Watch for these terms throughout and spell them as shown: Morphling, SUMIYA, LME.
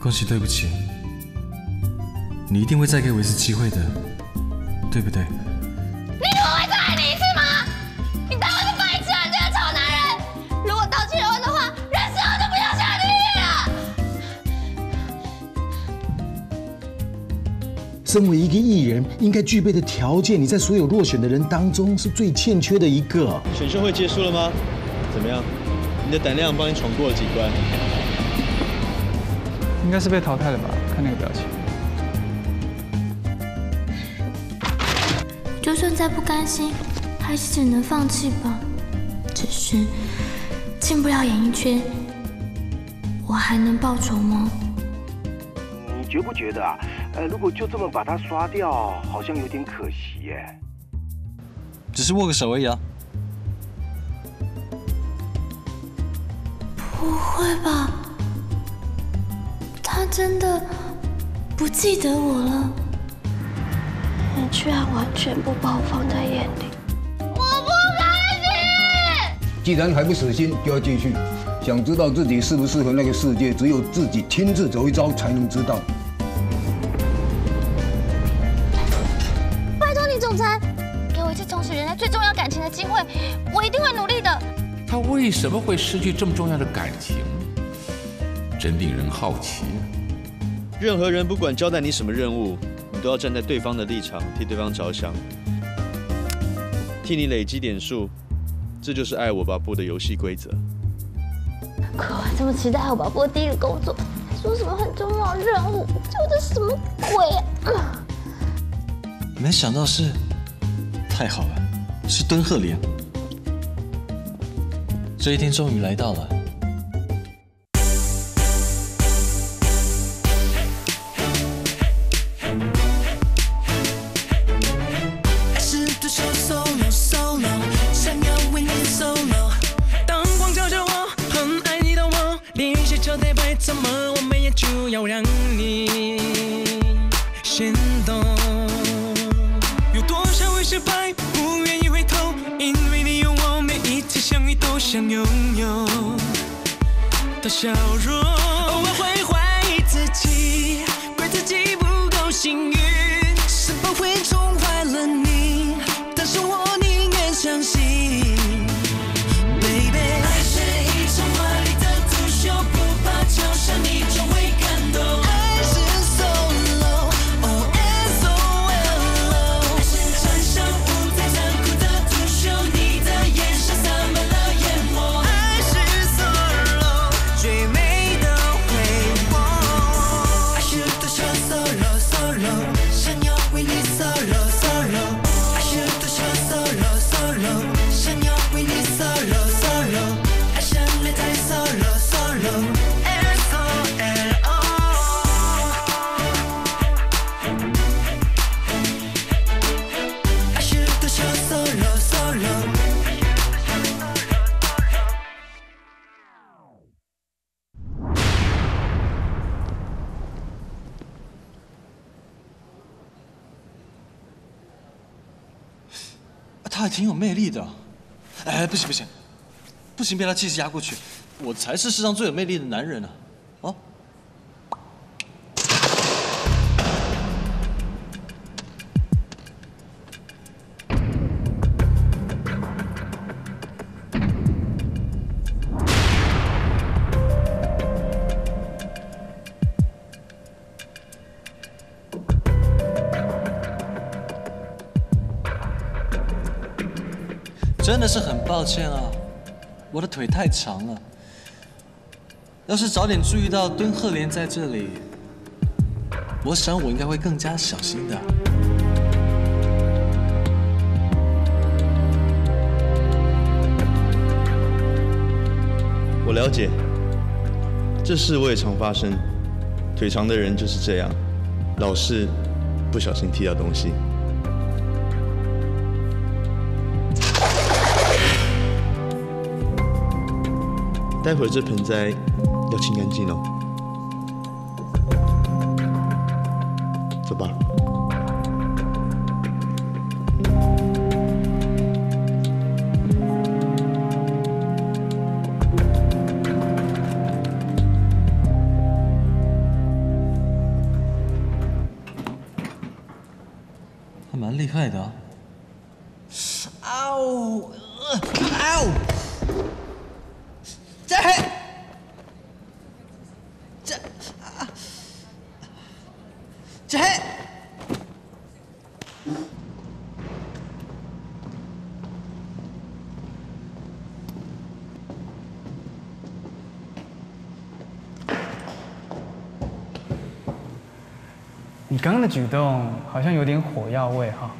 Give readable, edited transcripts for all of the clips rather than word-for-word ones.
恭喜，对不起，你一定会再给我一次机会的，对不对？你怎么会再来你一次吗？你当我是白痴啊，这个臭男人！如果道歉完的话，人生我都不要下地狱了。身为一个艺人，应该具备的条件，你在所有落选的人当中是最欠缺的一个。选秀会结束了吗？怎么样？你的胆量帮你闯过了几关？ 应该是被淘汰了吧？看那个表情。就算再不甘心，还是只能放弃吧。只是进不了演艺圈，我还能报仇吗？你觉不觉得啊？如果就这么把它刷掉，好像有点可惜耶。只是握个手而已啊。不会吧？ 他真的不记得我了。你居然完全不把我放在眼里，我不甘心。既然还不死心，就要继续。想知道自己适不适合那个世界，只有自己亲自走一遭才能知道。拜托你，总裁，给我一次重拾人类最重要感情的机会，我一定会努力的。他为什么会失去这么重要的感情？ 真令人好奇。任何人不管交代你什么任务，你都要站在对方的立场，替对方着想，替你累积点数，这就是爱我吧播的游戏规则。可我这么期待爱我吧播第一个工作，说什么很重要的任务，这是什么鬼啊？没想到是，太好了，是敦贺连。这一天终于来到了。 怎么我们也就要让你心动？有多少会失败，不愿意回头，因为你有我，每一次相遇都想拥有的笑容。偶尔会怀疑自己，怪自己不够幸运，什么会宠坏了你？但是我宁愿相信。 他还挺有魅力的，哎，不行不行，不行，被他气势压过去，我才是世上最有魅力的男人呢，啊！真的是很抱歉啊，我的腿太长了。要是早点注意到敦贺连在这里，我想我应该会更加小心的。我了解，这事我也常发生，腿长的人就是这样，老是不小心踢到东西。 待会儿这盆栽要清干净哦，走吧。雷克艾德。嗷！嗷！这！你刚刚的举动好像有点火药味哈，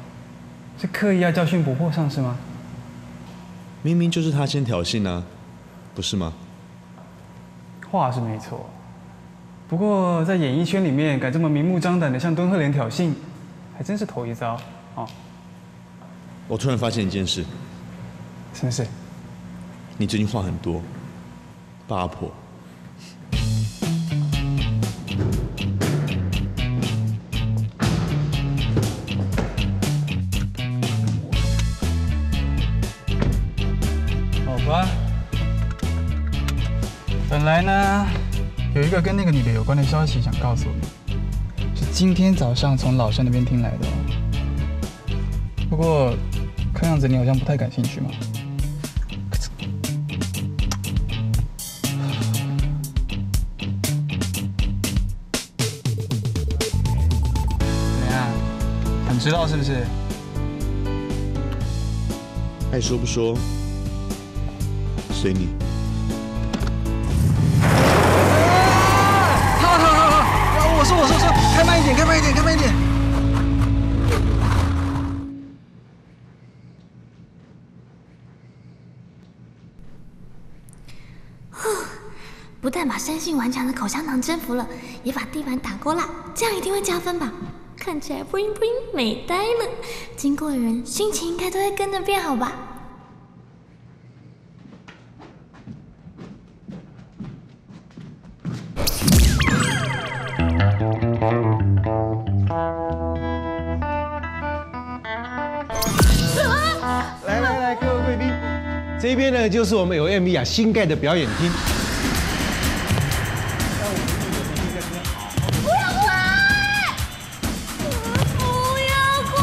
是刻意要教训不破上是吗？明明就是他先挑衅啊，不是吗？话是没错，不过在演艺圈里面敢这么明目张胆的向敦贺莲挑衅，还真是头一遭啊！我突然发现一件事，什么事？你最近话很多，八婆。 本来呢，有一个跟那个女的有关的消息想告诉你，是今天早上从老山那边听来的哦。不过，看样子你好像不太感兴趣嘛。怎么样？很知道是不是？爱说不说，随你。 我说，开慢一点。不但把山性顽强的口香糖征服了，也把地板打勾蜡，这样一定会加分吧？看起来 bling bling 美呆了，经过的人心情应该都会跟着变好吧？ 来，各位贵宾，这边呢就是我们LME啊新盖的表演厅。不要过来！不要过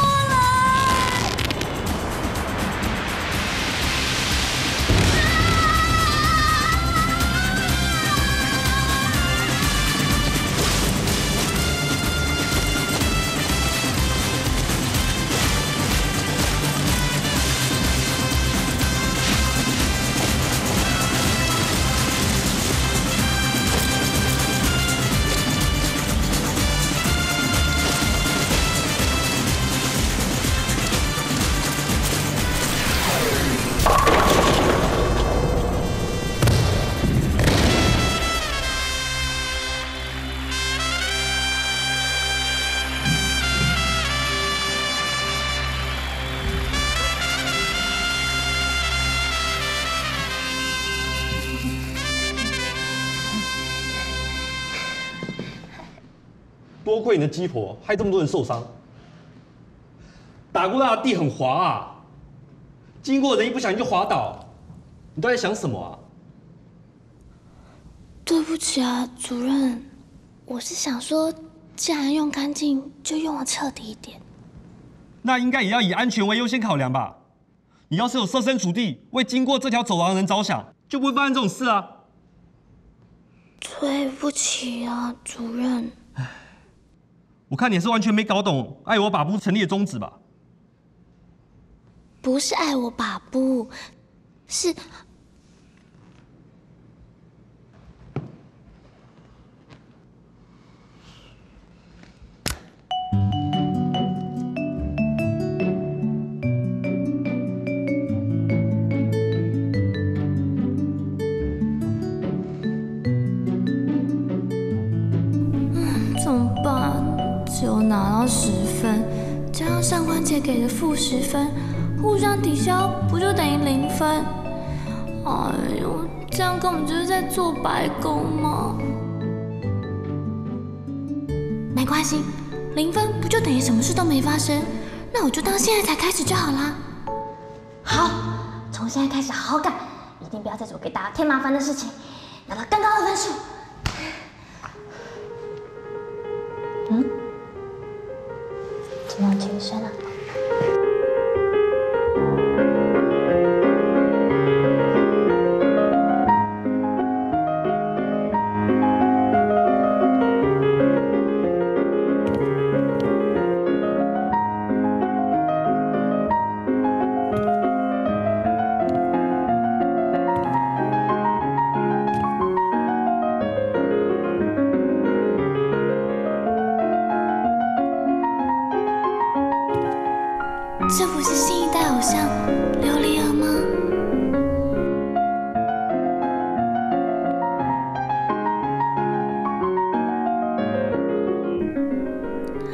多亏你的鸡婆，害这么多人受伤。打过蜡的地很滑啊，经过人一不小心就滑倒。你到底想什么啊？对不起啊，主任，我是想说，既然用干净，就用的彻底一点。那应该也要以安全为优先考量吧？你要是有设身处地为经过这条走廊的人着想，就不会发生这种事啊。对不起啊，主任。 我看你是完全没搞懂“爱我把布”成立的宗旨吧？不是“爱我把布”，是怎么办？ 只有拿到10分，加上上官姐给的负10分，互相抵消不就等于0分？哎呦，这样根本就是在做白工嘛！没关系，0分不就等于什么事都没发生？那我就当现在才开始就好啦。好，从现在开始好好干，一定不要再做给大家添麻烦的事情，拿到更高的分数。嗯。 怎么有琴声啊？这不是新一代偶像琉璃儿吗？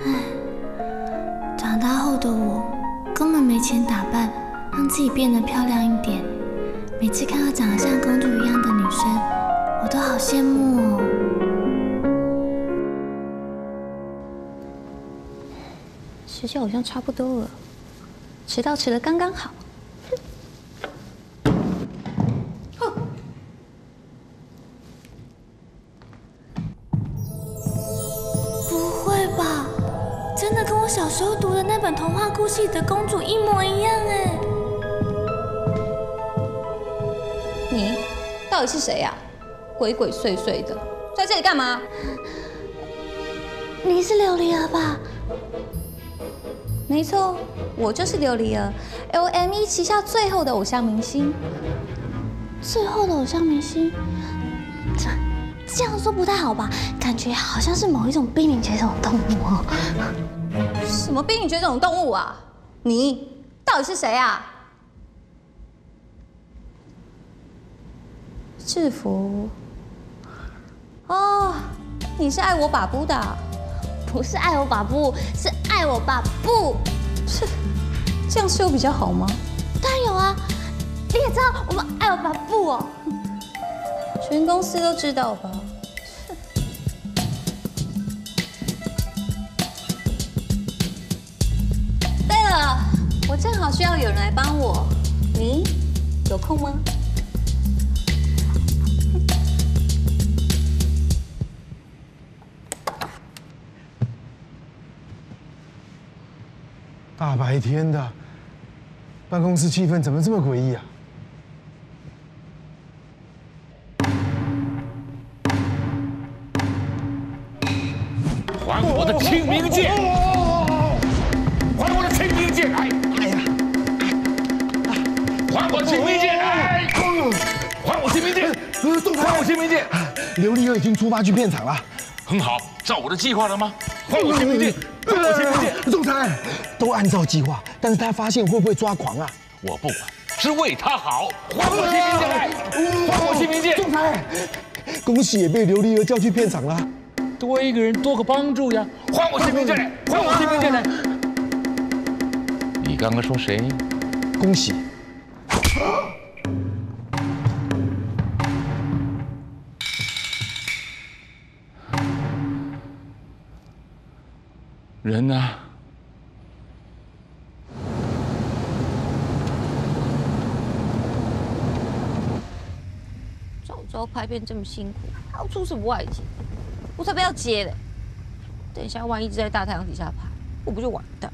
唉，长大后的我根本没钱打扮，让自己变得漂亮一点。每次看到长得像公主一样的女生，我都好羡慕哦。 时间好像差不多了，迟到迟得刚刚好。不会吧？真的跟我小时候读的那本童话故事里的公主一模一样哎！你到底是谁呀？鬼鬼祟祟的，在这里干嘛？你是琉璃儿吧？ 没错，我就是琉璃儿 ，LME 旗下最后的偶像明星。最后的偶像明星，这样说不太好吧？感觉好像是某一种濒临绝种动物哦。什么濒临绝种动物啊？你到底是谁啊？制服。哦，你是爱我把布的。 不是爱我把布，是爱我把布。是，这样是有比较好吗？当然有啊，你也知道我们爱我把布哦，全公司都知道吧？对了，我正好需要有人来帮我，你有空吗？ 大白天的，办公室气氛怎么这么诡异啊？还我的清明剑！还我的清明剑！哎呀！还我的清明剑！哎！还我清明剑！动手！还我清明剑！琉璃儿已经出发去片场了。很好，照我的计划了吗？还我清明剑！ 仲裁都按照计划，但是他发现会不会抓狂啊？我不管，是为他好。还我清明剑！还我清明剑！仲裁，恭喜也被琉璃儿叫去片场了，多一个人多个帮助呀！还我清明剑！还我清明剑！你刚刚说谁？恭喜。人呢？早知道拍片这么辛苦，还要出什么外景？我才不要接嘞！等一下，万一在大太阳底下拍，我不就完蛋？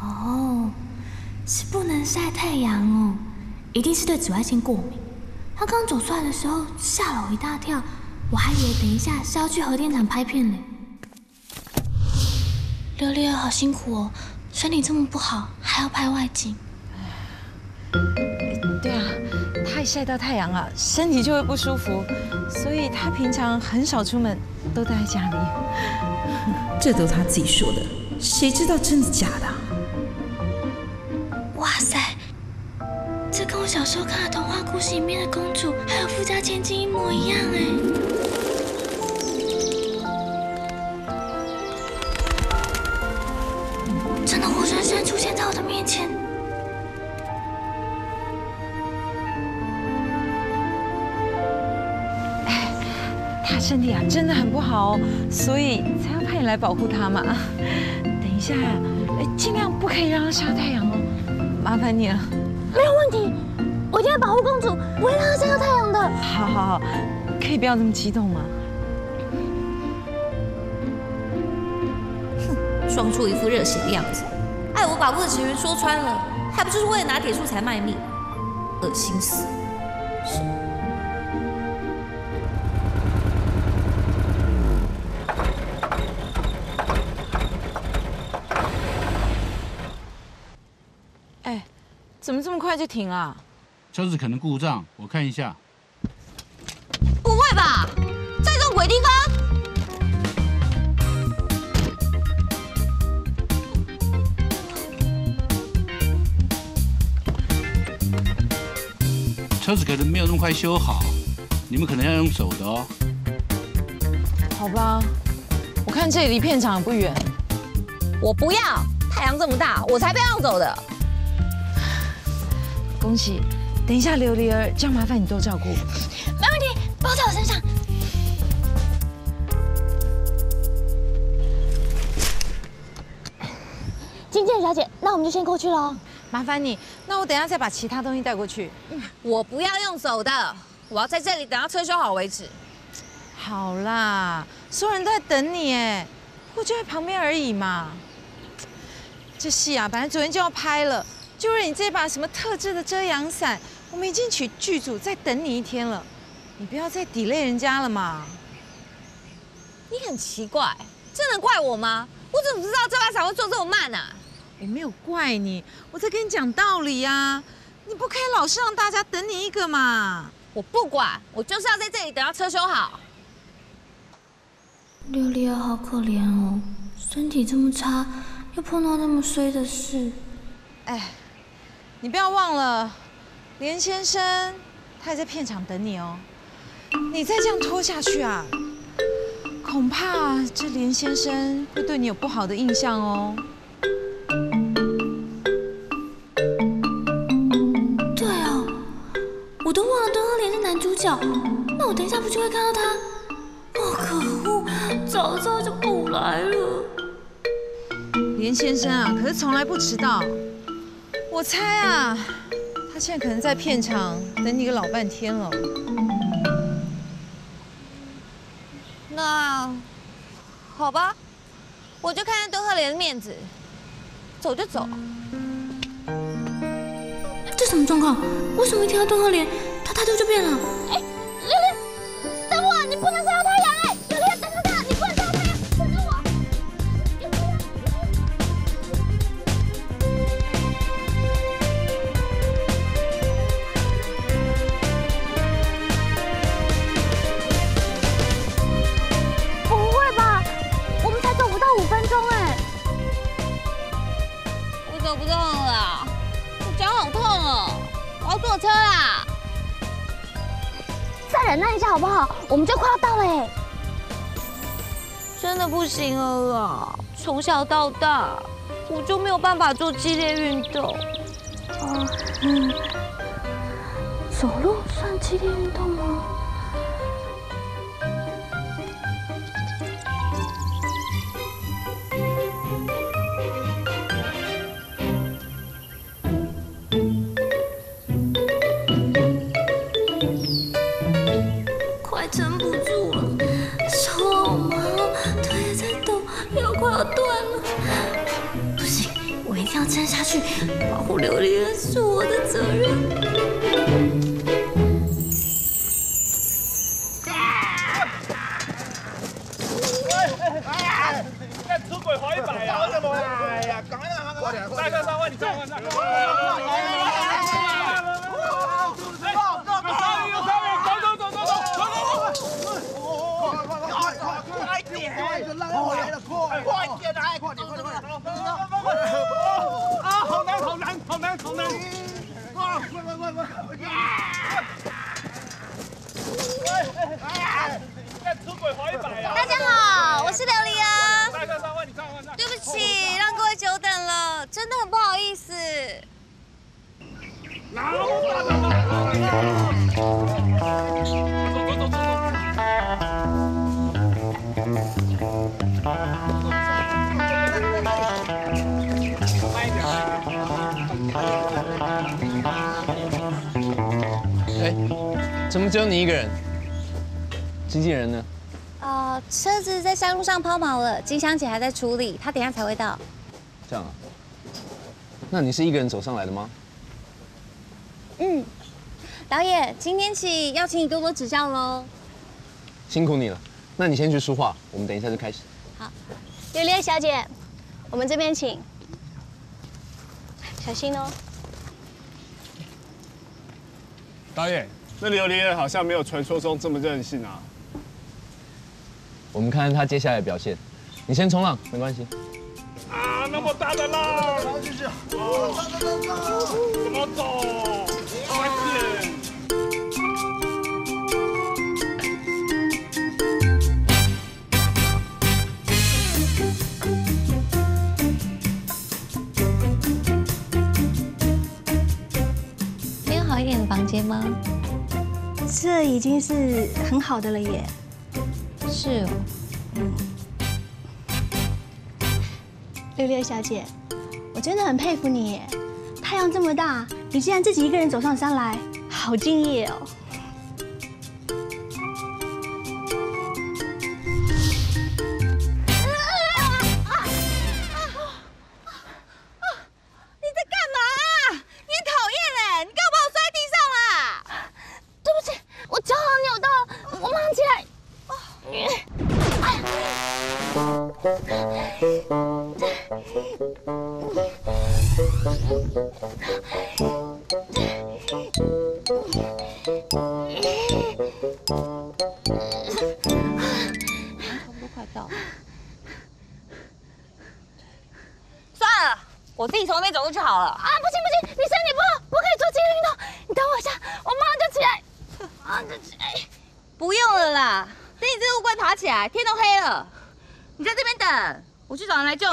哦，是不能晒太阳哦，一定是对紫外线过敏。他刚走出来的时候吓了我一大跳，我还以为等一下是要去核电厂拍片嘞。 琉璃儿好辛苦哦，身体这么不好，还要拍外景。对啊，她一晒到太阳啊，身体就会不舒服，所以她平常很少出门，都待在家里。这都她自己说的，谁知道真的假的、啊？哇塞，这跟我小时候看的童话故事里面的公主还有富家千金一模一样哎。 真的活生生出现在我的面前。哎，他身体啊真的很不好哦，所以才要派你来保护他嘛。等一下，尽量不可以让他晒太阳哦，麻烦你了。没有问题，我一定会保护公主，不会让她晒到太阳的。好好好，可以不要这么激动吗？ 装出一副热血的样子，爱我把布的成员说穿了，还不就是为了拿点数才卖命，恶心死！是。哎，怎么这么快就停了？车子可能故障，我看一下。不会吧，在这种鬼地方？车子可能没有那么快修好，你们可能要用走的哦。好吧，我看这里离片场也不远。我不要，太阳这么大，我才不要走的。恭喜，等一下琉璃儿，这样麻烦你多照顾。没问题，包在我身上。 金健小姐，那我们就先过去喽。麻烦你，那我等一下再把其他东西带过去。我不要用手的，我要在这里等到车修好为止。好啦，所有人都在等你哎，我就在旁边而已嘛。这戏啊，本来昨天就要拍了，就是你这把什么特制的遮阳伞，我们已经请剧组在等你一天了，你不要再delay人家了嘛。你很奇怪，这能怪我吗？我怎么知道这把伞会做这么慢啊？ 我没有怪你，我在跟你讲道理啊！你不可以老是让大家等你一个嘛！我不管，我就是要在这里等到车修好。琉璃儿好可怜哦，身体这么差，又碰到那么衰的事。哎，你不要忘了，连先生他也在片场等你哦。你再这样拖下去啊，恐怕这连先生会对你有不好的印象哦。 对哦，我都忘了敦贺莲是男主角，那我等一下不就会看到他？哦，可恶，早知道就不来了。连先生啊，可是从来不迟到。我猜啊，他现在可能在片场等你个老半天了。那好吧，我就看看敦贺莲的面子。 走就走，这什么状况？为什么一听到敦贺莲，他态度就变了？哎，琉璃，等我，你不能杀掉他呀！琉璃，等，你不能杀掉他呀！等着我！不会吧？我们才走不到5分钟哎！ 走不动了，我脚好痛哦，我要坐车啦！再忍耐一下好不好？我们就快要到了哎！真的不行了啦，从小到大我就没有办法做激烈运动。哦，走路算激烈运动吗？ 撑下去，保护琉璃儿是我的责任。哎，出轨好一百啊！哎呀，赶紧啊！来来来，你看看那。快点！ 好难！哇！大家好，我是琉璃啊。对不起，让各位久等了，真的很不好意思。怎么只有你一个人？经纪人呢？车子在山路上抛锚了，金香姐还在处理，她等下才会到。这样啊？那你是一个人走上来的吗？嗯。导演，今天起要请你多多指教喽。辛苦你了。那你先去梳化，我们等一下就开始。好，琉璃小姐，我们这边请，小心哦。导演。 那琉璃好像没有传说中这么任性啊！我们看看他接下来的表现。你先冲浪，没关系。啊，那么大的浪！怎么走？吗？这已经是很好的了耶。是哦，六六小姐，我真的很佩服你耶。太阳这么大，你竟然自己一个人走上山来，好敬业哦。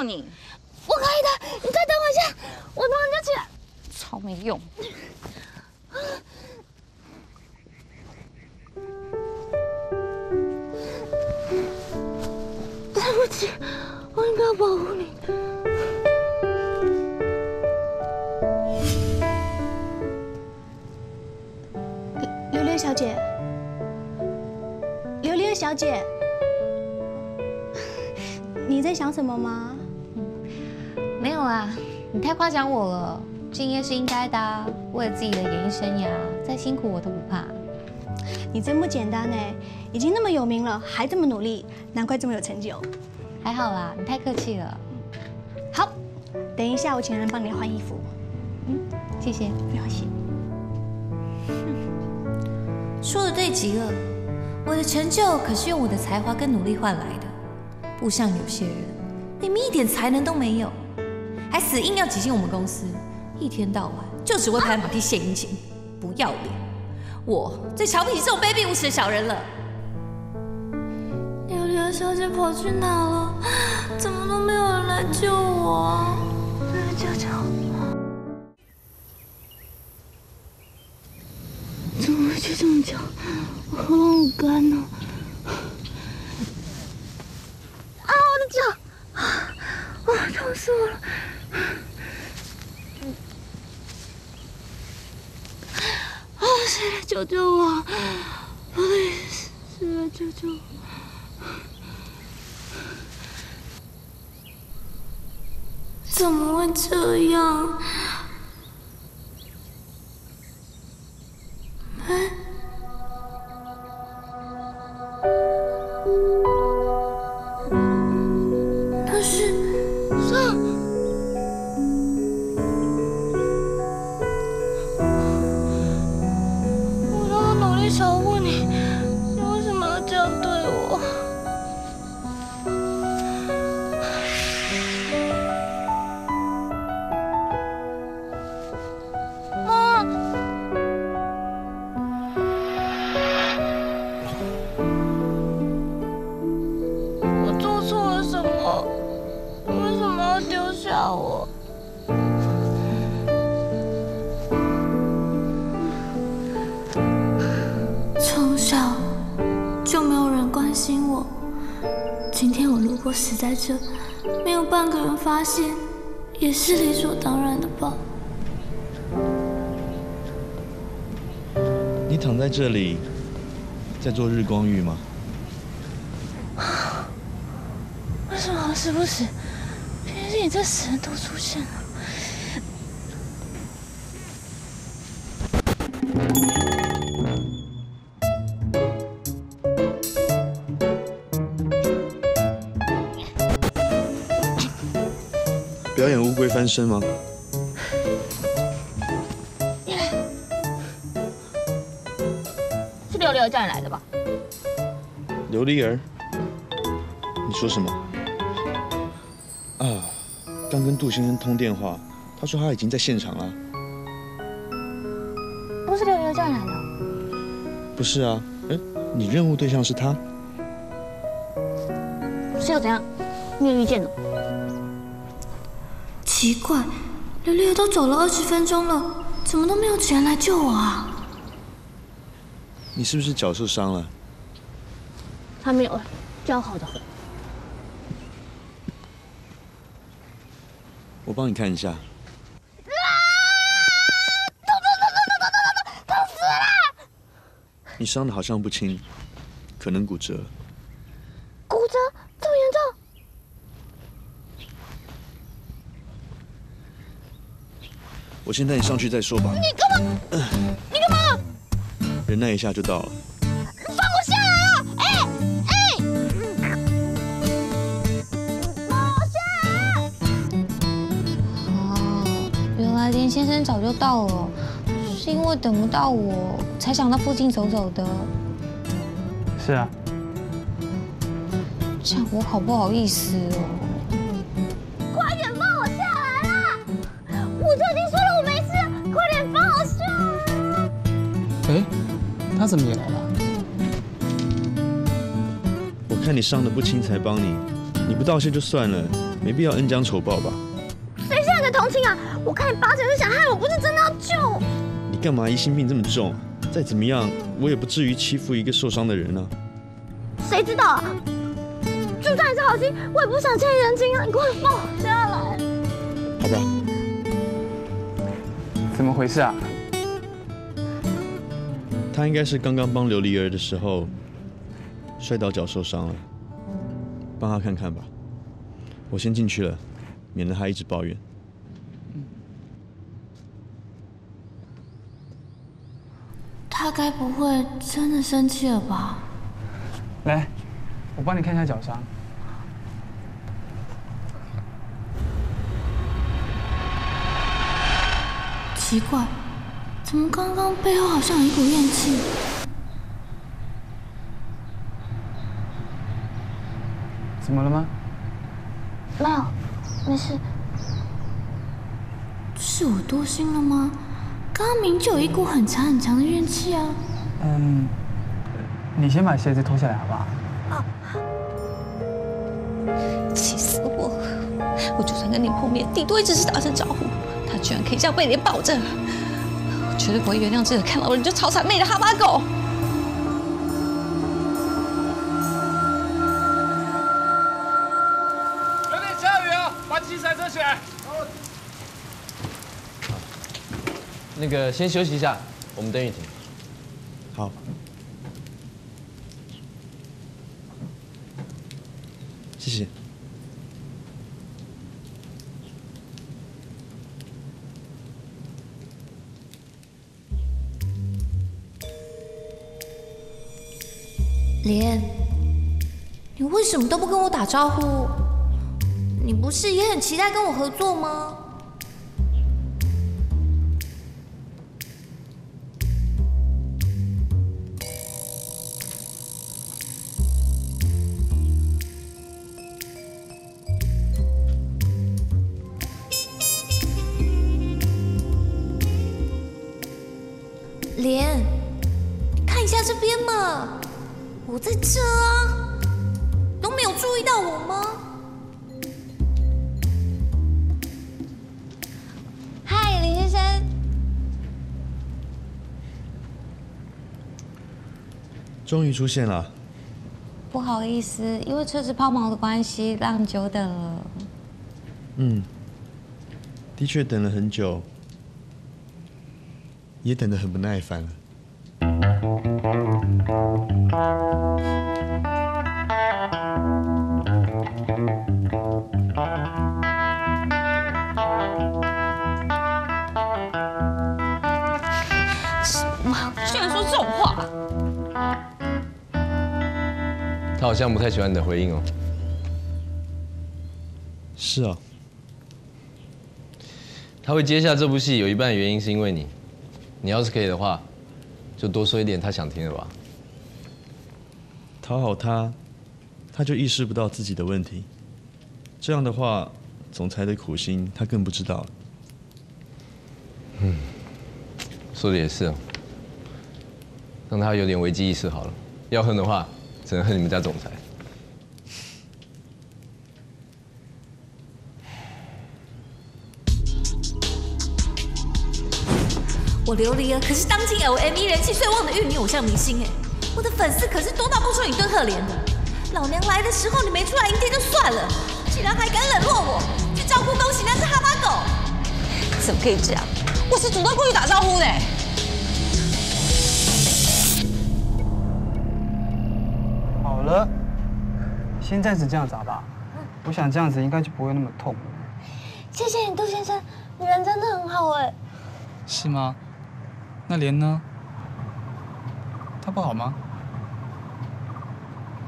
你，我可以的，你再等我一下，我马上就起来。超没用。对不起，我应该要保护你。榴莲小姐，榴莲小姐，你在想什么吗？ 没有啊，你太夸奖我了。敬业是应该的、啊，为了自己的演艺生涯，再辛苦我都不怕。你真不简单哎，已经那么有名了，还这么努力，难怪这么有成就。还好啦，你太客气了。好，等一下我请人帮你换衣服。嗯，谢谢，不用谢。说的对极了，我的成就可是用我的才华跟努力换来的，不像有些人，明明一点才能都没有。 还死硬要挤进我们公司，一天到晚就只会拍马屁献殷勤，不要脸！我最瞧不起这种卑鄙无耻的小人了。榴莲小姐跑去哪了？怎么都没有人来救我啊！救救我！怎么回去这么久？我喉咙好干呢。啊！我的脚！哇，痛死我了！ 啊！谁来救救我？不对，谁来救救我？怎么会这样？哎，那是算。 死在这，没有半个人发现，也是理所当然的吧。你躺在这里，在做日光浴吗？为什么时不时，偏偏你这死人都出现了？ 表演乌龟翻身吗？是琉璃儿叫你来的吧？琉璃儿？你说什么？啊，刚跟杜先生通电话，他说他已经在现场了。不是琉璃儿叫你来的？不是啊，哎，你任务对象是他？是又怎样？你有意见呢？ 奇怪，琉璃儿都走了20分钟了，怎么都没有人来救我啊！你是不是脚受伤了？还没有，脚好的很。我帮你看一下。啊！痛！痛死了！你伤的好像不轻，可能骨折。骨折这么严重？ 我先带你上去再说吧。你干嘛？你干嘛？忍耐一下就到了。放我下来啊！哎！放我下来！哦，原来林先生早就到了，是因为等不到我才想到附近走走的。是啊。这样我好不好意思哦？ 他怎么也来了？我看你伤得不轻才帮你，你不道谢就算了，没必要恩将仇报吧？谁向你同情啊？我看你八成是想害我，不是真的要救。你干嘛疑心病这么重？再怎么样，我也不至于欺负一个受伤的人啊。谁知道啊？就算你是好心，我也不想欠人情啊！你给我放我下来！好吧。怎么回事啊？ 他应该是刚刚帮琉璃儿的时候摔倒脚受伤了，帮他看看吧。我先进去了，免得他一直抱怨。他该不会真的生气了吧？来，我帮你看一下脚伤。奇怪。 怎么刚刚背后好像有一股怨气？怎么了吗？没有，没事。是我多心了吗？刚刚明就有一股很强很强的怨气啊。嗯，你先把鞋子脱下来好不好？啊！气死我了！我就算跟你碰面，顶多也只是打声招呼，他居然可以这样被你抱着。 绝对不会原谅这个看老人就草草妹的哈巴狗。有点下雨哦，把器材遮起来。那个先休息一下，我们等雨停。好。谢谢。 李恩，你为什么都不跟我打招呼？你不是也很期待跟我合作吗？李恩，你看一下这边嘛。 我在这啊，都没有注意到我吗？嗨，林先生。终于出现了。不好意思，因为车子抛锚的关系，让你久等了。嗯，的确等了很久，也等得很不耐烦了。 居然说这种话！他好像不太喜欢你的回应哦。是啊，他会接下这部戏，有一半的原因是因为你。你要是可以的话。 就多说一点他想听的吧。讨好他，他就意识不到自己的问题。这样的话，总裁的苦心他更不知道了。嗯，说的也是哦。让他有点危机意识好了。要恨的话，只能恨你们家总裁。我流离了，可是当今 LME 人气最旺的玉女偶像明星哎，我的粉丝可是多到不说你更可怜的。老娘来的时候你没出来迎接就算了，竟然还敢冷落我，去照顾恭喜那只哈巴狗，怎么可以这样？我是主动过去打招呼的。 好了，先暂时这样子好不好？我想这样子应该就不会那么痛。谢谢你，杜先生，你人真的很好哎。是吗？那莲呢？她不好吗？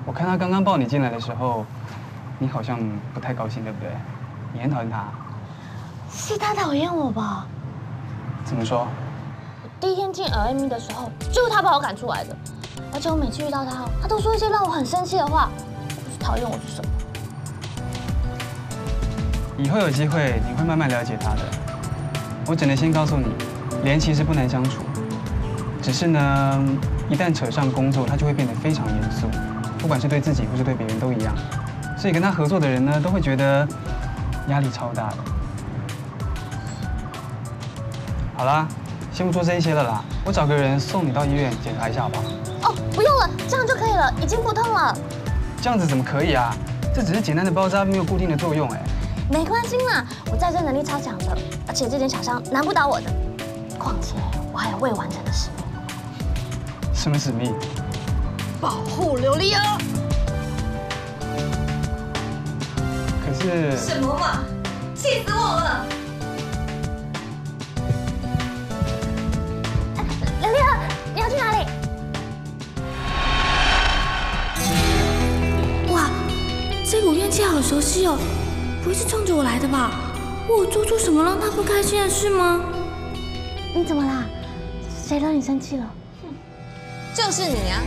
我看她刚刚抱你进来的时候，你好像不太高兴，对不对？你很讨厌她。是她讨厌我吧？怎么说？第一天进 LME 的时候，就是她把我赶出来的。 而且我每次遇到他，他都说一些让我很生气的话，就是讨厌我是什么。以后有机会你会慢慢了解他的。我只能先告诉你，莲其实不难相处，只是呢，一旦扯上工作，他就会变得非常严肃，不管是对自己或是对别人都一样。所以跟他合作的人呢，都会觉得压力超大的。好啦，先不说这些了啦，我找个人送你到医院检查一下好不好？ 不用了，这样就可以了，已经不痛了。这样子怎么可以啊？这只是简单的包扎，没有固定的作用哎。没关系啦，我再生能力超强的，而且这点小伤难不倒我的。况且我还有未完成的使命。什么使命？保护琉璃啊！可是什么嘛，气死我了！琉璃啊，你要去哪里？ 这股怨气好熟悉哦，不会是冲着我来的吧？我有做出什么让他不开心的事吗？你怎么啦？谁让你生气了？哼，就是你啊！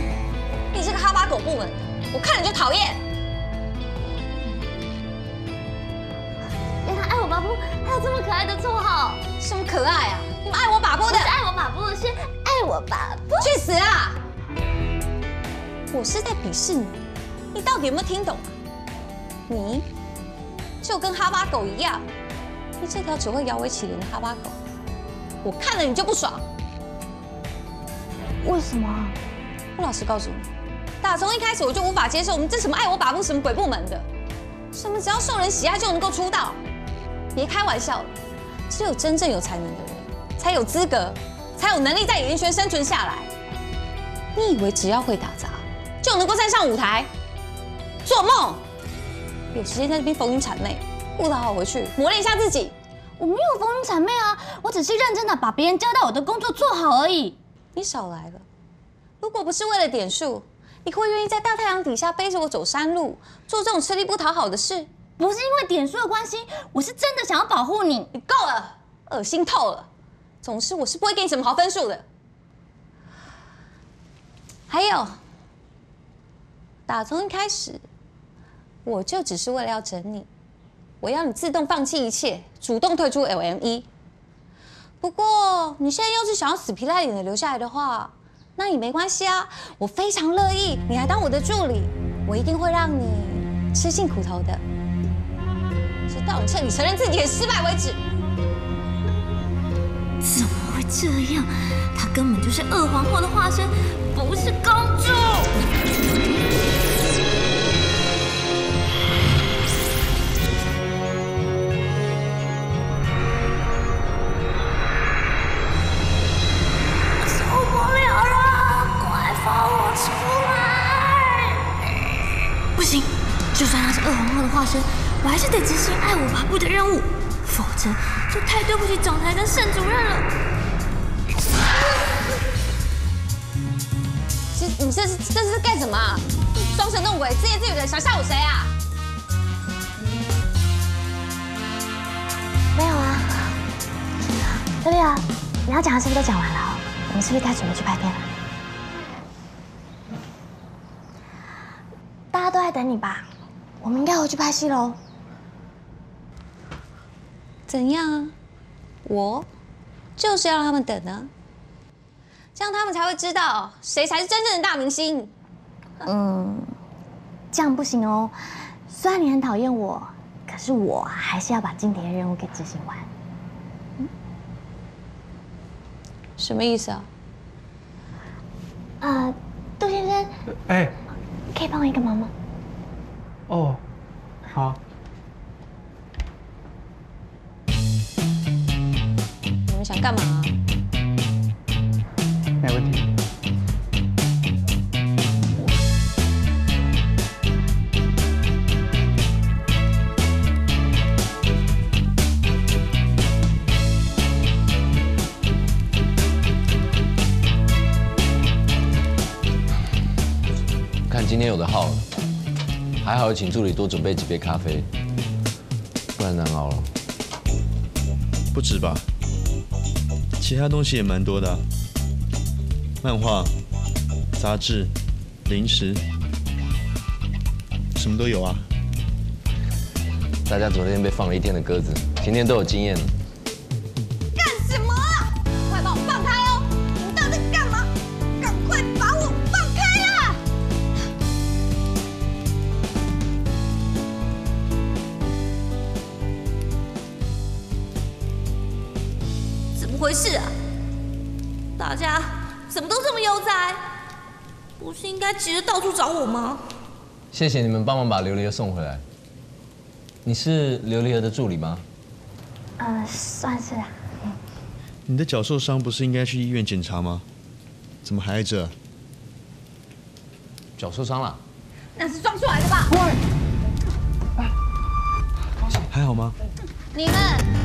你这个哈巴狗部门的，我看你就讨厌。原来爱我把布还有这么可爱的绰号？什么可爱啊？你们爱我把布的？不是爱我把布，是爱我把布。去死啊！我是在鄙视你，你到底有没有听懂啊？ 你就跟哈巴狗一样，你这条只会摇尾乞怜的哈巴狗，我看了你就不爽。为什么？我老实告诉你，打从一开始我就无法接受我们这什么爱我把布什么鬼部门的，什么只要受人喜爱就能够出道，别开玩笑了。只有真正有才能的人，才有资格，才有能力在演艺圈生存下来。你以为只要会打杂就能够站上舞台？做梦！ 有时间在那边逢迎谄媚，不如好回去磨练一下自己。我没有逢迎谄媚啊，我只是认真的把别人交代我的工作做好而已。你少来了，如果不是为了点数，你会愿意在大太阳底下背着我走山路，做这种吃力不讨好的事？不是因为点数的关系，我是真的想要保护你。你够了，恶心透了。总之我是不会给你什么好分数的。还有，打从一开始。 我就只是为了要整你，我要你自动放弃一切，主动退出 LME。不过你现在要是想要死皮赖脸的留下来的话，那也没关系啊，我非常乐意，你来当我的助理，我一定会让你吃尽苦头的，直到你彻底承认自己的失败为止。怎么会这样？她根本就是恶皇后的化身，不是公主。 就算她是恶皇后的化身，我还是得执行爱我把布的任务，否则就太对不起总裁跟盛主任了。你这是干什么啊？装神弄鬼，自言自语的，想吓唬谁啊？没有啊，对对啊，你要讲的是不是都讲完了？我们是不是该准备去拍片了？大家都在等你吧？ 我们应该回去拍戏喽。怎样啊？我就是要让他们等啊，这样他们才会知道谁才是真正的大明星。嗯，这样不行哦。虽然你很讨厌我，可是我还是要把今天的任务给执行完。嗯，什么意思啊？杜先生，哎，可以帮我一个忙吗？哦，好。 你想干嘛、啊？没问题。看今天有的耗了，还好请助理多准备几杯咖啡，不然难熬了。不止吧？ 其他东西也蛮多的、啊，漫画、杂志、零食，什么都有啊。大家昨天被放了一天的鸽子，今天都有经验了。干什么啊？快把我放开哦！你们到底在干嘛？赶快把我放开啊！怎么回事啊？ 大家怎么都这么悠哉？不是应该急着到处找我吗？谢谢你们帮忙把琉璃儿送回来。你是琉璃儿的助理吗？算是啊。你的脚受伤，不是应该去医院检查吗？怎么还在这？脚受伤了？那是撞出来的吧？喂！还好吗？你们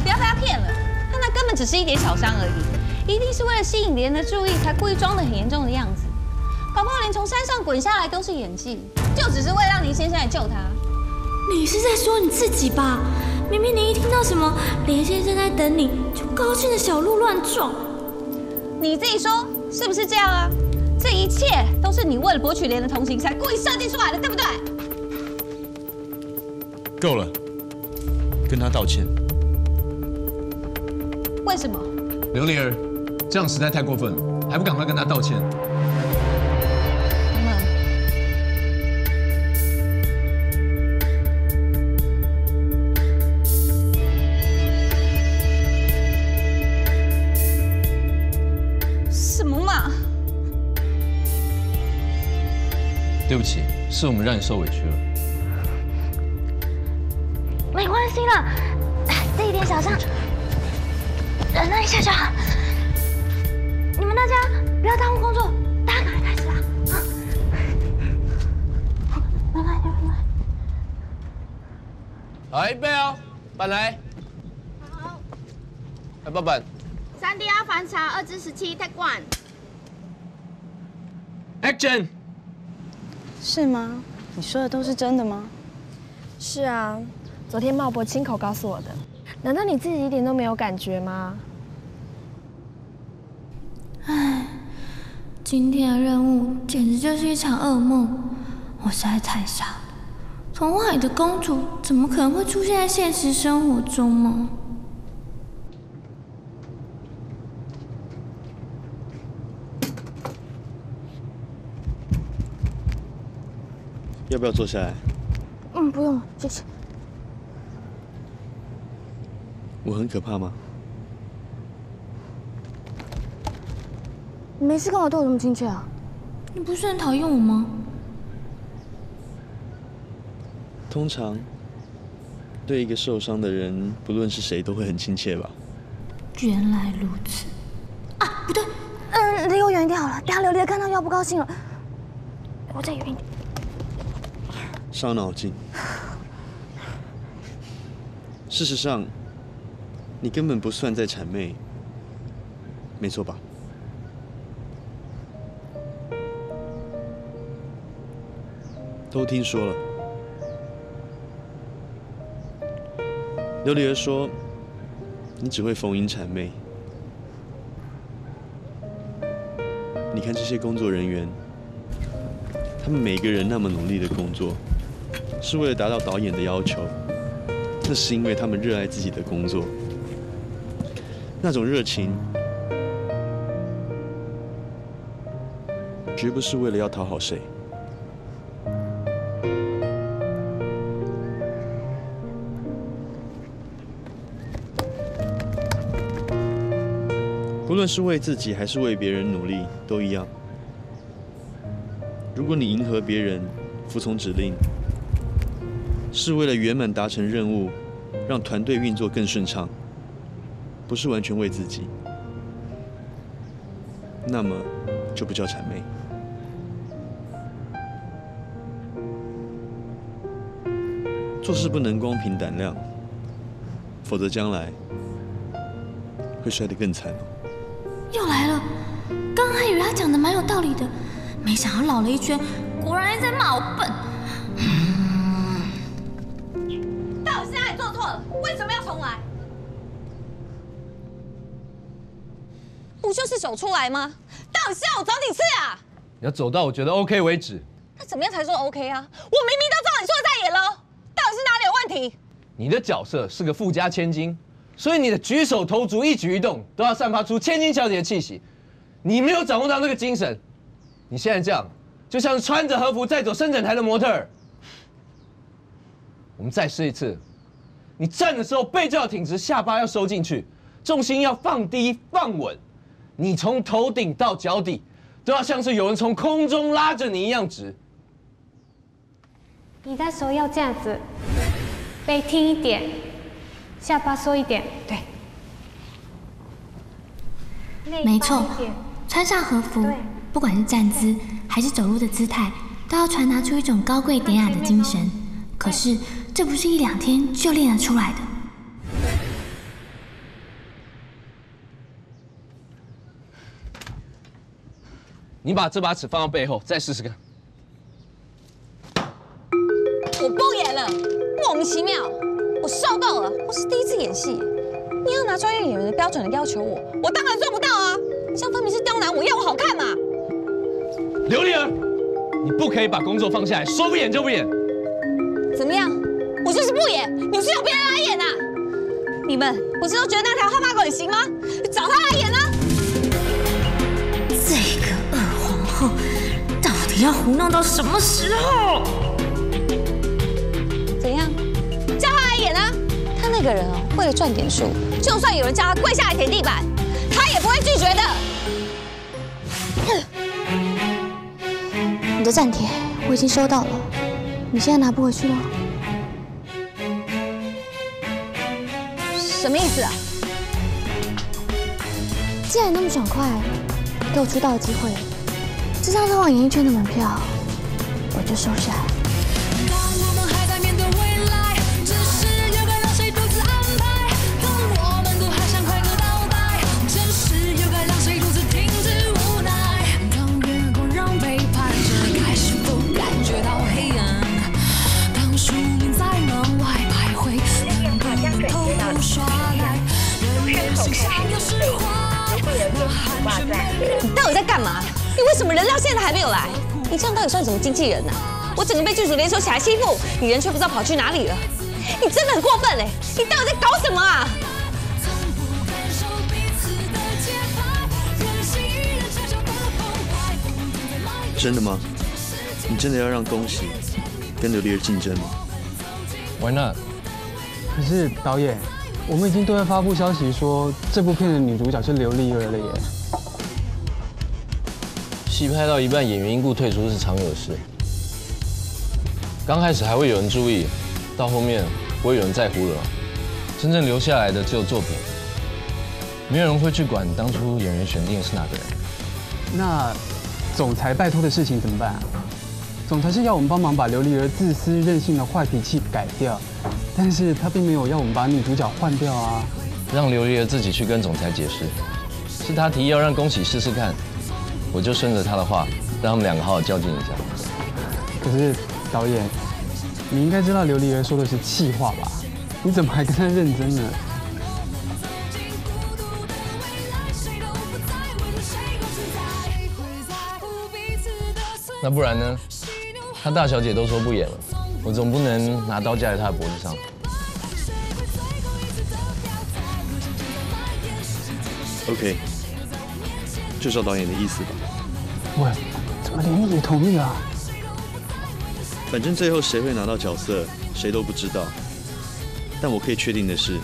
不要被他骗了，他那根本只是一点小伤而已。 一定是为了吸引别人的注意，才故意装得很严重的样子。搞不好连从山上滚下来都是演技，就只是为了让林先生来救他。你是在说你自己吧？明明你一听到什么林先生在等你，就高兴的小鹿乱撞。你自己说是不是这样啊？这一切都是你为了博取莲的同情，才故意设计出来的，对不对？够了，跟他道歉。为什么？琉璃儿。 这样实在太过分了，还不赶快跟他道歉！你们什么嘛？对不起，是我们让你受委屈了。没关系啦，这一点小伤，忍耐一下就好。 你们大家不要耽误工作，大家赶快开始吧！啊，慢慢来，慢慢来。来一杯哦，板来。好。来，爸板。3D 阿凡茶2支17 ，Take one。Action。是吗？你说的都是真的吗？是啊，昨天茂伯亲口告诉我的。难道你自己一点都没有感觉吗？ 唉，今天的任务简直就是一场噩梦，我实在太傻了。童话里的公主怎么可能会出现在现实生活中呢？要不要坐下来？嗯，不用了，谢谢。我很可怕吗？ 你没事干嘛对我这么亲切啊？你不是很讨厌我吗？通常，对一个受伤的人，不论是谁，都会很亲切吧？原来如此。啊，不对，离我远一点好了，等下琉璃看到要不高兴了。我再远一点。伤脑筋。事实上，你根本不算在谄媚，没错吧？ 都听说了，琉璃儿说，你只会逢迎谄媚。你看这些工作人员，他们每个人那么努力的工作，是为了达到导演的要求，那是因为他们热爱自己的工作，那种热情，绝不是为了要讨好谁。 不不论是为自己还是为别人努力，都一样。如果你迎合别人，服从指令，是为了圆满达成任务，让团队运作更顺畅，不是完全为自己，那么就不叫谄媚。 做事不能光凭胆量，否则将来会摔得更惨哦。又来了，刚还以为他讲的蛮有道理的，没想到绕了一圈，果然还在骂我笨。但我现在做错了，为什么要重来？不就是走出来吗？到底是要我走几次啊？你要走到我觉得 OK 为止。那怎么样才算 OK 啊？我明明都知道你说的在演喽。 是哪里有问题？你的角色是个富家千金，所以你的举手投足、一举一动都要散发出千金小姐的气息。你没有掌握到那个精神，你现在这样就像穿着和服在走伸展台的模特儿。我们再试一次，你站的时候背就要挺直，下巴要收进去，重心要放低放稳。你从头顶到脚底都要像是有人从空中拉着你一样直。 你的手要这样子，背挺一点，下巴缩一点，对。没错，穿上和服，不管是站姿还是走路的姿态，都要传达出一种高贵典雅的精神。可是这不是一两天就练得出来的。你把这把尺放到背后，再试试看。 我不演了，莫名其妙，我受够了。我是第一次演戏，你要拿专业演员的标准来要求我，我当然做不到啊！像分明是刁难我，要我好看嘛。刘丽儿，你不可以把工作放下来，说不演就不演。怎么样？我就是不演，你是要别人来演啊？你们不是都觉得那条哈巴狗很行吗？你找他来演啊！这个二皇后到底要胡闹到什么时候？ 那个人哦，为了赚点数，就算有人叫他跪下来舔地板，他也不会拒绝的。你的站帖我已经收到了，你现在拿不回去了。什么意思啊？既然那么爽快，给我出道的机会，这张通往演艺圈的门票，我就收下来。 你到底在干嘛？你为什么人到现在还没有来？你这样到底算什么经纪人呢、啊？我整个被剧组联手起来欺负，你人却不知道跑去哪里了。你真的很过分哎！你到底在搞什么啊？真的吗？你真的要让恭喜跟刘丽儿竞争吗 ？Why not？ 可是导演。 我们已经对外发布消息说，这部片的女主角是刘丽儿了耶。戏拍到一半，演员因故退出是常有的事。刚开始还会有人注意，到后面不会有人在乎了。真正留下来的只有作品，没有人会去管当初演员选定是哪个人。那总裁拜托的事情怎么办啊？总裁是要我们帮忙把刘丽儿自私任性的坏脾气改掉。 但是他并没有要我们把女主角换掉啊，让刘丽儿自己去跟总裁解释，是他提议要让恭喜试试看，我就顺着他的话，让他们两个好好较劲一下。可是导演，你应该知道刘丽儿说的是气话吧？你怎么还跟他认真呢？那不然呢？他大小姐都说不演了。 我总不能拿刀架在他的脖子上。OK， 就照导演的意思吧。喂，怎么连你也同意啊？反正最后谁会拿到角色，谁都不知道。但我可以确定的是，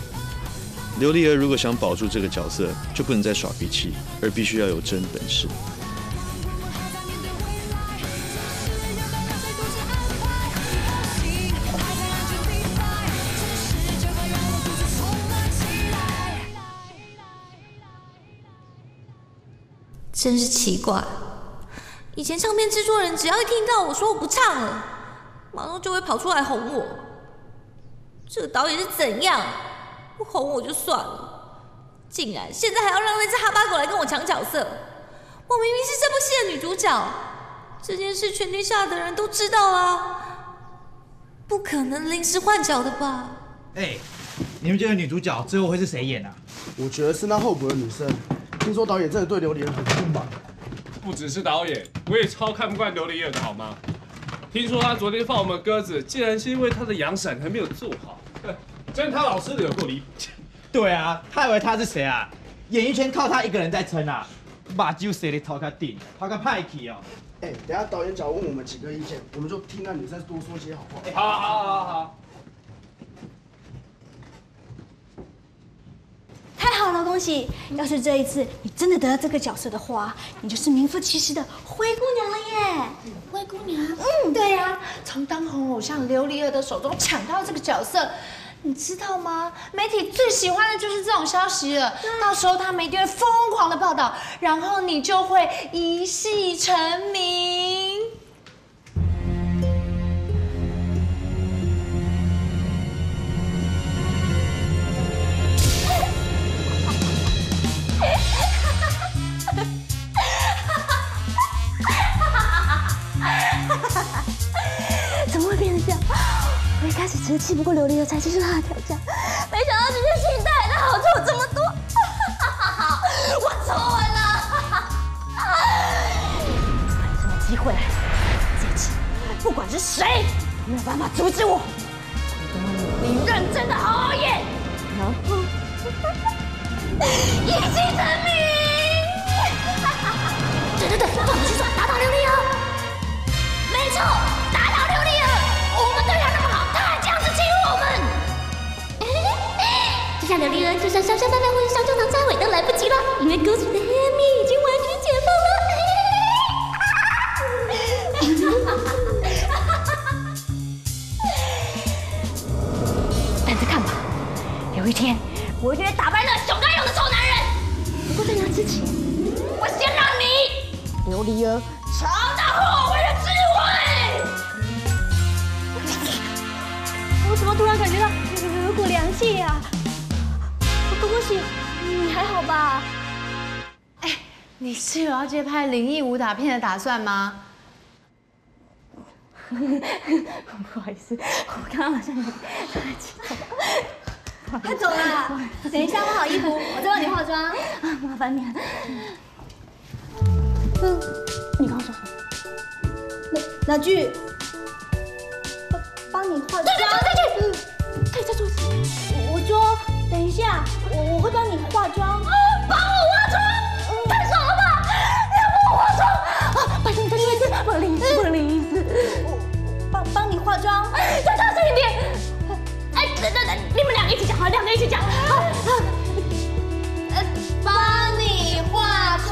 刘丽儿如果想保住这个角色，就不能再耍脾气，而必须要有真本事。 真是奇怪，以前唱片制作人只要一听到我说我不唱了，马上就会跑出来哄我。这个导演是怎样？不哄我就算了，竟然现在还要让那只哈巴狗来跟我抢角色！我明明是这部戏的女主角，这件事全天下的人都知道啊，不可能临时换角的吧？哎，你们觉得女主角最后会是谁演啊？我觉得是那候补的女生。 听说导演真的对琉璃很不满，不只是导演，我也超看不惯琉璃的好吗？听说他昨天放我们鸽子，竟然是因为他的阳伞还没有做好，真他老师的有够离谱。对啊，他以为他是谁啊？演艺圈靠他一个人在撑啊，把酒谁的头壳顶，他个派去哦。哎，等下导演只要问我们几个意见，我们就听那女生多说些好话。哎，好。太好了，恭喜！要是这一次你真的得到这个角色的话，你就是名副其实的灰姑娘了耶！灰姑娘，对呀，从当红偶像琉璃儿的手中抢到这个角色，你知道吗？媒体最喜欢的就是这种消息了。到时候他们一定会疯狂的报道，然后你就会一戏成名。开始只是气不过琉璃，才接受他的挑战，没想到这件事情带来的好处这么多，我错了，还有什么机会？这次不管是谁，没有办法阻止我。你认真的好好演，然后一起成名。对，我们去说打倒琉璃儿，没错。 下琉璃儿就算消失，会上教堂摘尾都来不及了，因为歌曲的 LME 已经完全解放了。等着看吧，有一天我一定会打败那熊该有的臭男人。不过在那之前，我先让你琉璃儿尝到后悔的滋味。我怎么突然感觉到有股凉气呀？ 恭喜，你还好吧？哎，你是有要接拍灵异武打片的打算吗？不好意思，我刚刚好像有点激动。快走啦！等一下，我好衣服，我再帮你化妆。啊，麻烦你了。你刚说什么？哪句？帮你化妆。对，可以再做一次。我说。 等一下，我会帮你化妆。哦，帮我化妆，太爽了吧！你要帮我化妆啊！拜托你再说一次，不好意思。我帮你化妆，再大声一点。哎，等，你们两个一起讲，两个一起讲。帮你化妆，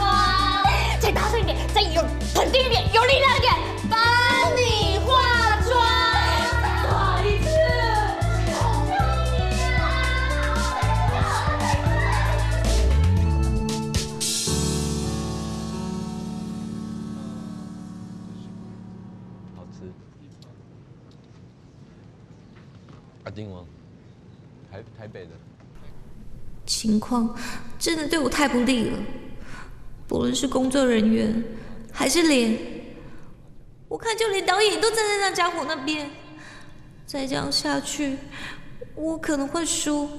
再大声一点，再有肯定一点，有力量一点。帮你化妆。 金王，台北的情况真的对我太不利了，不论是工作人员还是脸，我看就连导演都站在那家伙那边。再这样下去，我可能会输。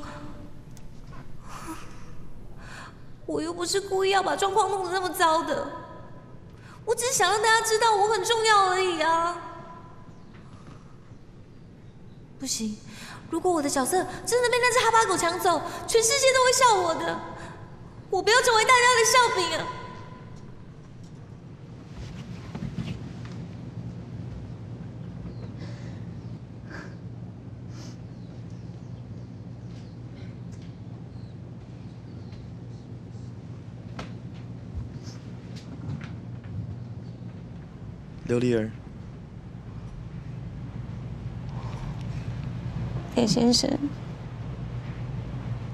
我又不是故意要把状况弄得那么糟的，我只是想让大家知道我很重要而已啊！不行。 如果我的角色真的被那只哈巴狗抢走，全世界都会笑我的。我不要成为大家的笑柄啊！琉璃儿。铁先生，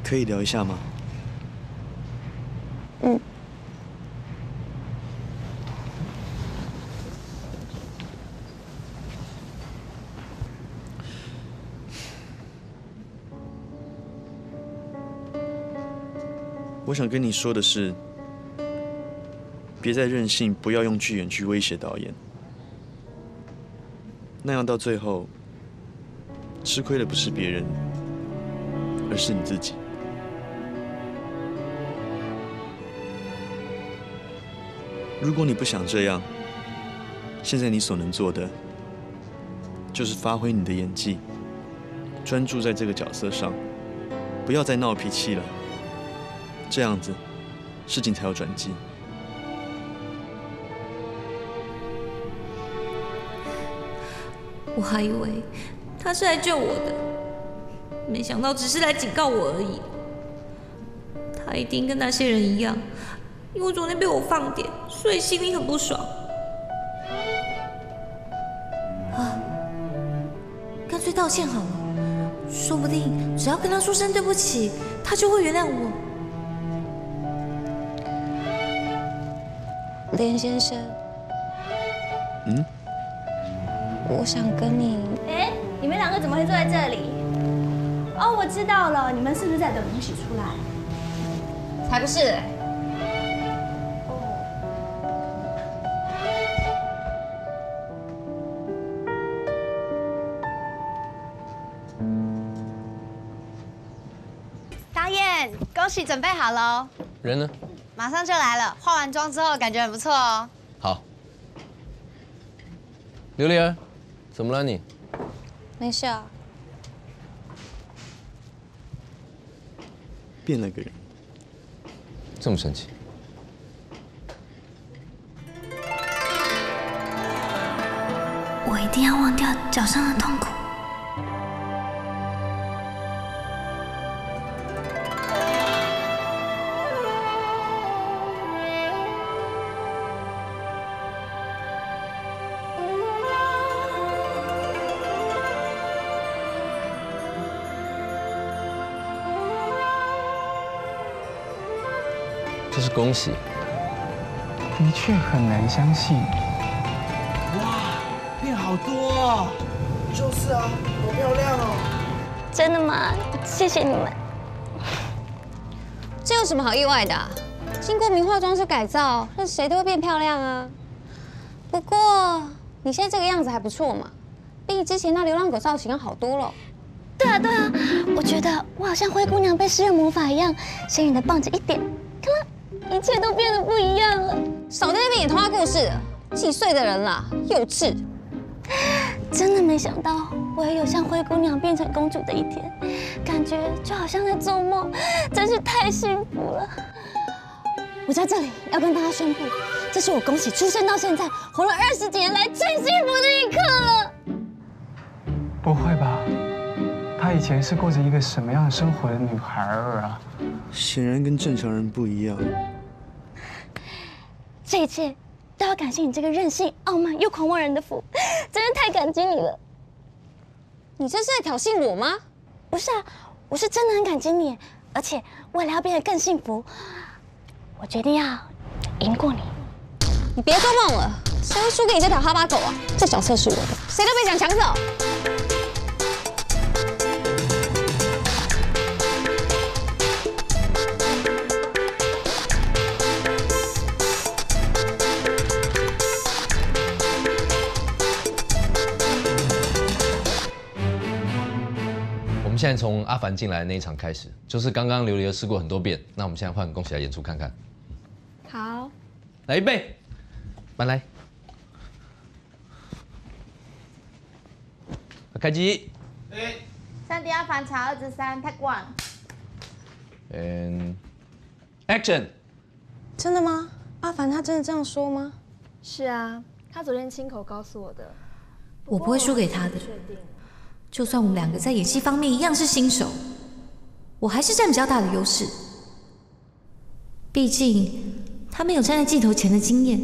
可以聊一下吗？嗯。我想跟你说的是，别再任性，不要用剧眼去威胁导演，那样到最后，吃亏的不是别人，而是你自己。如果你不想这样，现在你所能做的，就是发挥你的演技，专注在这个角色上，不要再闹脾气了。 这样子，事情才有转机。我还以为他是来救我的，没想到只是来警告我而已。他一定跟那些人一样，因为昨天被我放电，所以心里很不爽。啊，干脆道歉好了，说不定只要跟他说声对不起，他就会原谅我。 连先生，嗯，我想跟你。哎，你们两个怎么会坐在这里？哦，我知道了，你们是不是在等我一起出来？才不是。导演，恭喜准备好喽。人呢？ 马上就来了，化完妆之后感觉很不错哦。好，琉璃儿，怎么了你？没事啊。变了个人，这么神奇？我一定要忘掉脚上的痛苦。 这是恭喜，的确很难相信。哇，变好多哦！就是啊，好漂亮哦！真的吗？谢谢你们。这有什么好意外的？经过名化妆师改造，那谁都会变漂亮啊。不过你现在这个样子还不错嘛，比你之前那流浪狗造型要好多了。 对啊对啊，我觉得我好像灰姑娘被施了魔法一样，显眼的棒子一点，看啦，一切都变得不一样了。少在那边演童话故事，几岁的人啦，幼稚！真的没想到我也有像灰姑娘变成公主的一天，感觉就好像在做梦，真是太幸福了。我在这里要跟大家宣布，这是我恭喜出生到现在活了20几年来最幸福的一刻了。不会吧？ 她以前是过着一个什么样的生活的女孩儿啊？显然跟正常人不一样。这一切都要感谢你这个任性、傲慢又狂妄人的福，真是太感激你了。你这是在挑衅我吗？不是啊，我是真的很感激你，而且未来要变得更幸福。我决定要赢过你。你别做梦了，谁会输给你这条哈巴狗啊？这角色是我的，谁都别想抢走。 我们现在从阿凡进来的那一场开始，就是刚刚琉璃儿试过很多遍，那我们现在换恭喜来演出看看。好，来预备，慢来，开机。三 D 阿凡查23 Take One。And Action。真的吗？阿凡他真的这样说吗？是啊，他昨天亲口告诉我的。我不会输给他的。 就算我们两个在演戏方面一样是新手，我还是占比较大的优势。毕竟他没有站在镜头前的经验。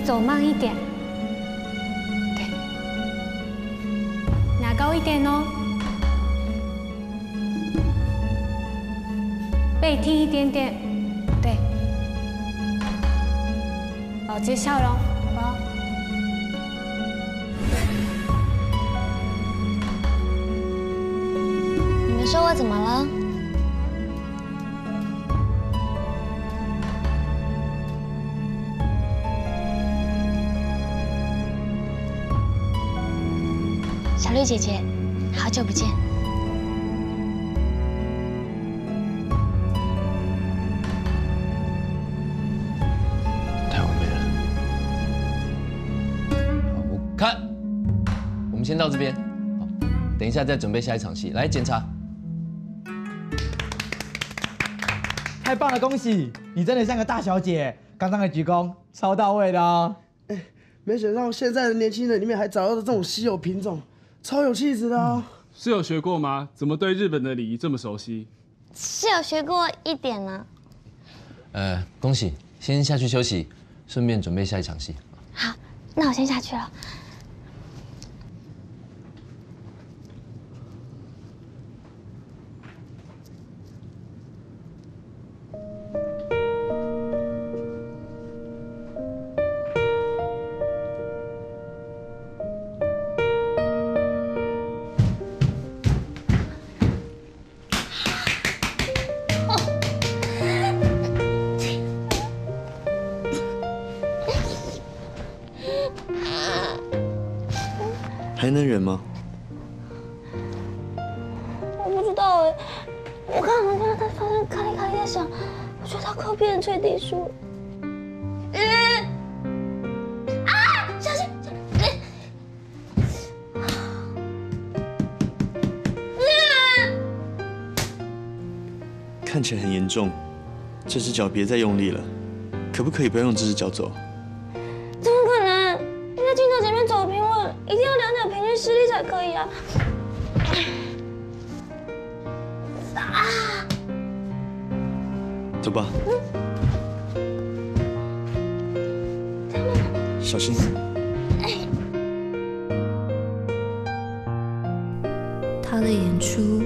你走慢一点，对，拿高一点哦，背挺一点点，对，保持笑容，好不好？你们说我怎么了？ 小绿姐姐，好久不见。太完美了。好，我看，我们先到这边。好，等一下再准备下一场戏。来检查。太棒了，恭喜！你真的像个大小姐，刚刚的鞠躬超到位的哦。没想到现在的年轻人里面还找到这种稀有品种。 超有气质的啊！是有学过吗？怎么对日本的礼仪这么熟悉？是有学过一点呢。恭喜，先下去休息，顺便准备下一场戏。好，那我先下去了。还能忍吗？我不知道哎，我刚刚看到他发生咔哩咔哩在响，我觉得他快要变成脆地书。啊！小心！看起来很严重，这只脚别再用力了，可不可以不要用这只脚走？ 可以啊！啊！走吧。嗯。小心。他的演出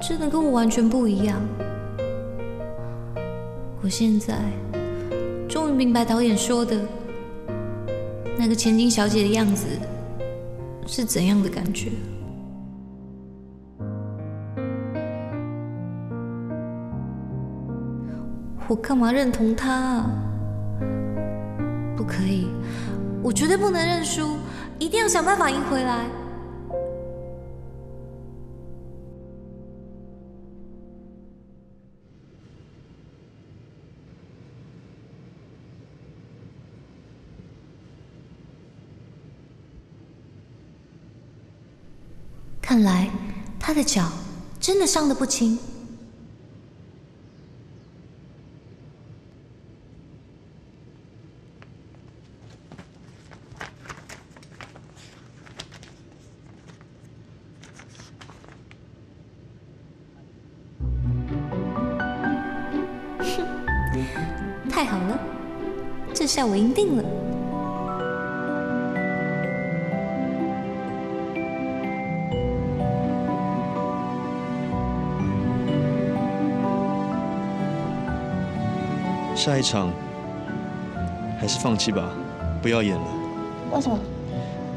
真的跟我完全不一样。我现在终于明白导演说的那个千金小姐的样子。 是怎样的感觉？我干嘛认同他啊？不可以，我绝对不能认输，一定要想办法赢回来。看来他的脚真的伤得不轻。哼，太好了，这下我赢定了。 下一场还是放弃吧，不要演了。为什么？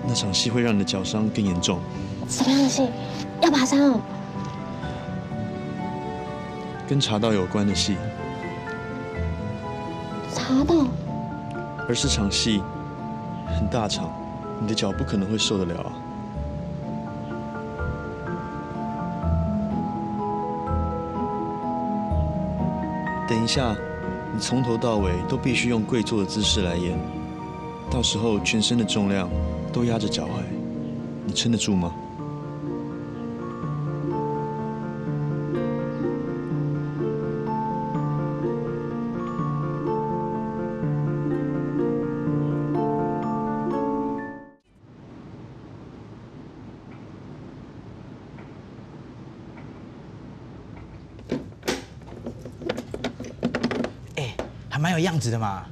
那场戏会让你的脚伤更严重。什么样的戏？要爬山哦。跟茶道有关的戏。茶道。而这场戏很大场，你的脚不可能会受得了啊。 等一下。 你从头到尾都必须用跪坐的姿势来演，到时候全身的重量都压着脚踝，你撑得住吗？蛮有样子的嘛，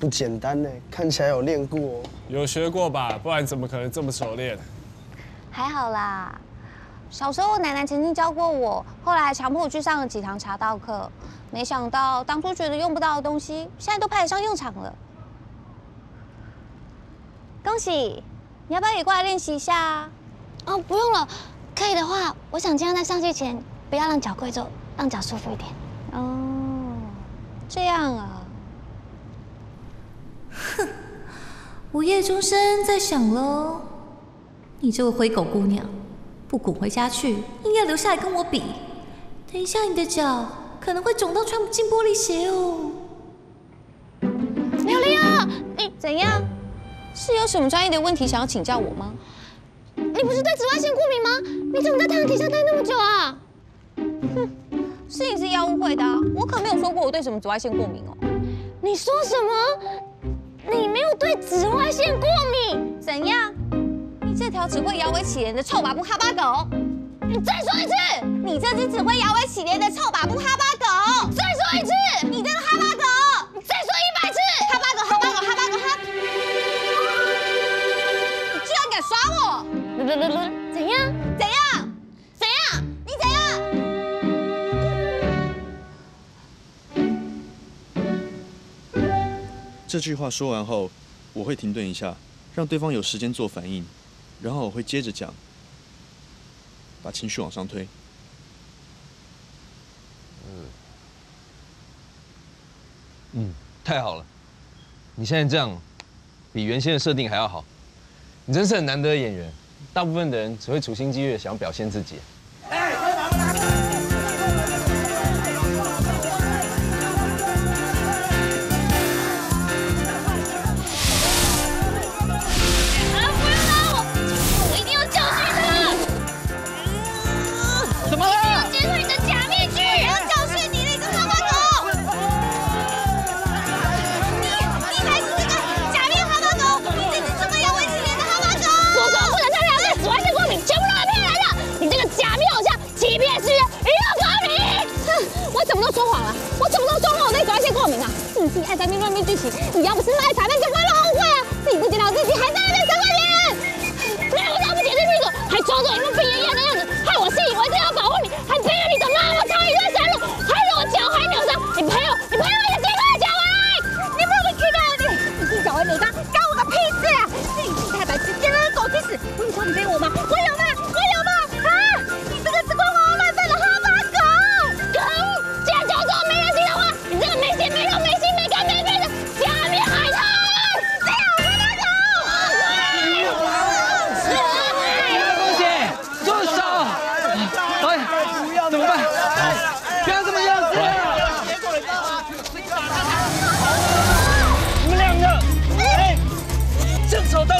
不简单呢，看起来有练过哦。有学过吧？不然怎么可能这么熟练？还好啦，小时候我奶奶曾经教过我，后来还强迫我去上了几堂茶道课。没想到当初觉得用不到的东西，现在都派得上用场了。恭喜！你要不要也过来练习一下啊？哦，不用了。可以的话，我想尽量在上去前不要让脚跪着，让脚舒服一点。哦，这样啊。 哼，午夜钟声在响喽！你这个灰狗姑娘，不滚回家去，硬要留下来跟我比，等一下你的脚可能会肿到穿不进玻璃鞋哦。刘丽啊，你怎样？是有什么专业的问题想要请教我吗？你不是对紫外线过敏吗？你怎么在太阳底下待那么久啊？哼，是你自己要误会的，我可没有说过我对什么紫外线过敏哦。你说什么？ 你没有对紫外线过敏，怎样？你这条只会摇尾乞怜的臭粑粑哈巴狗！你再说一次！你这只只会摇尾乞怜的臭粑粑哈巴狗！再说一次！你这个哈巴狗！你再说100次！哈巴狗哈巴狗哈巴狗哈！你居然敢耍我！怎样？怎样？怎样？你怎样？ 这句话说完后，我会停顿一下，让对方有时间做反应，然后我会接着讲，把情绪往上推。太好了，你现在这样，比原先的设定还要好，你真是很难得的演员。大部分的人只会处心积虑想要表现自己。哎 你爱在那边乱编剧情，你要不是卖茶面，就不会乱误会啊！自己不知道自己，还在那边责怪别人，没有我不解释清楚，还装作一副病恹恹的样子，害我信以为真要保护你，还背着你的妈妈超一段山路，害得我脚还扭伤。你赔我，你赔我的钱，快找回来！你不会看到你，你找回你干我个屁事啊！自己太白痴，真的狗屁事！你说你背我吗？我有吗？我有吗？啊！你这个只会花花乱撞的哈巴狗！可恶！竟然讲出我没良心的话！你这个没血没肉没！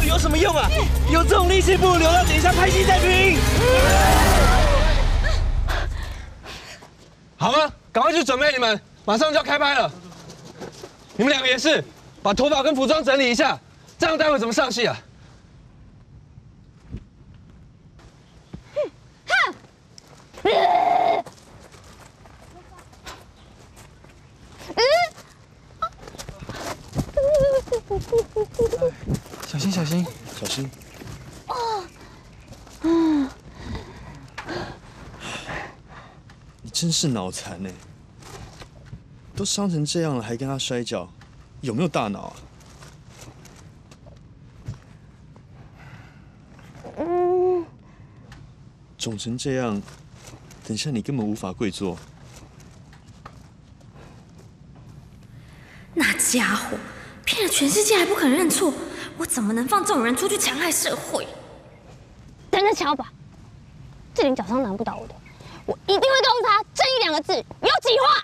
有什么用啊？有这种力气，不如留到等一下拍戏再拼。好了，赶快去准备，你们马上就要开拍了。你们两个也是，把头发跟服装整理一下，这样待会怎么上戏啊？小心，小心，小心！哦，你真是脑残哎！都伤成这样了，还跟他摔跤，有没有大脑啊？肿成这样，等下你根本无法跪坐。那家伙骗了全世界，还不肯认错。 我怎么能放这种人出去强害社会？等着瞧吧，志玲脚伤难不倒我的，我一定会告诉他“正义”2个字有几画。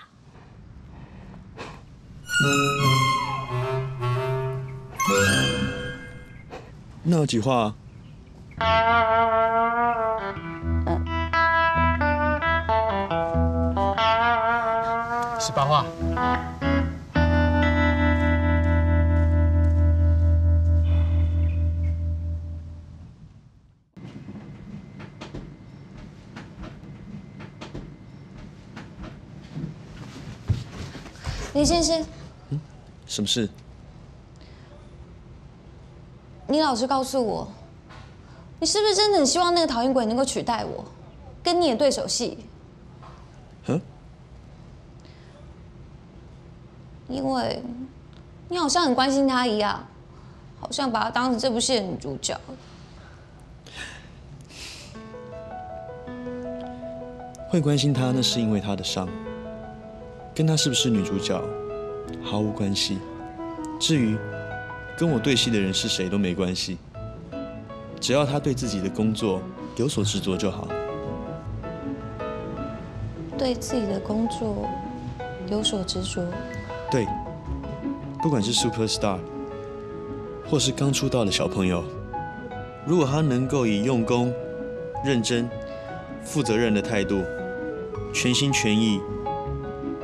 那有几画？18画。 林先生，什么事？你老实告诉我，你是不是真的很希望那个讨厌鬼能够取代我，跟你的对手戏？嗯？因为你好像很关心他一样，好像把他当成这部戏的女主角。 会关心她，那是因为她的伤，跟她是不是女主角毫无关系。至于跟我对戏的人是谁都没关系，只要她对自己的工作有所执着就好。对自己的工作有所执着。对，不管是 superstar 或是刚出道的小朋友，如果她能够以用功、认真、负责任的态度。 全心全意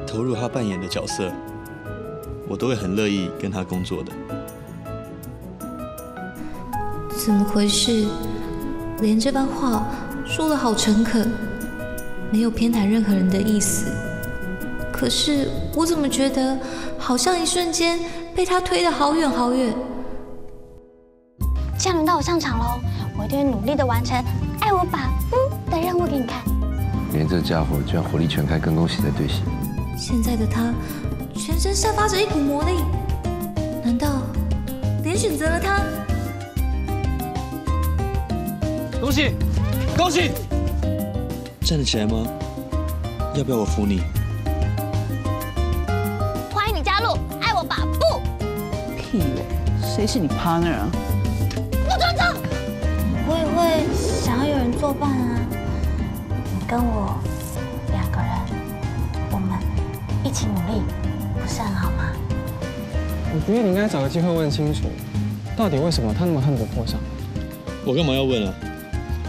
投入他扮演的角色，我都会很乐意跟他工作的。怎么回事？连这番话说得好诚恳，没有偏袒任何人的意思。可是我怎么觉得，好像一瞬间被他推得好远好远。这样轮到我上场喽，我一定会努力的完成“爱我吧，的任务给你看。 连这家伙居然火力全开，跟恭喜在对戏。现在的他全身散发着一股魔力，难道连选择了他？恭喜，恭喜！站得起来吗？要不要我扶你？欢迎你加入，爱我吧不？屁嘞！谁是你 partner 啊？我装着。我也会想要有人作伴啊。 跟我两个人，我们一起努力，不是很好吗？我觉得你应该找个机会问清楚，到底为什么他那么恨不得破相？我干嘛要问啊？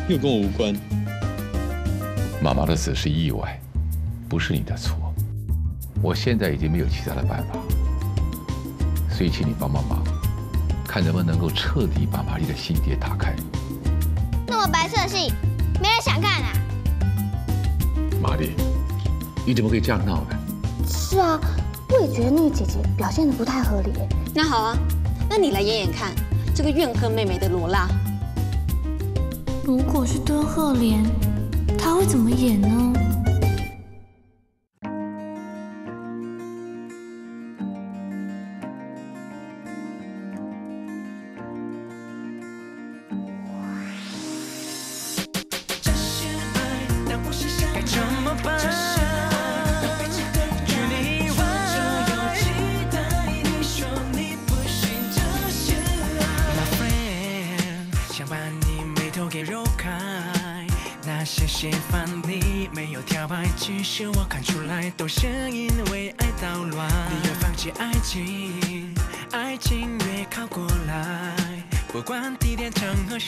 又跟我无关。妈妈的死是意外，不是你的错。我现在已经没有其他的办法，所以请你帮帮忙，看能不能够彻底把玛丽的心结打开。那么白色的戏，没人想看啊！ 玛丽，你怎么可以这样闹呢？是啊，我也觉得那个姐姐表现得不太合理。那好啊，那你来演演看，这个怨恨妹妹的罗拉。如果是敦贺莲，她会怎么演呢？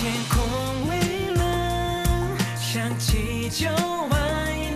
天空蔚蓝，想起就爱。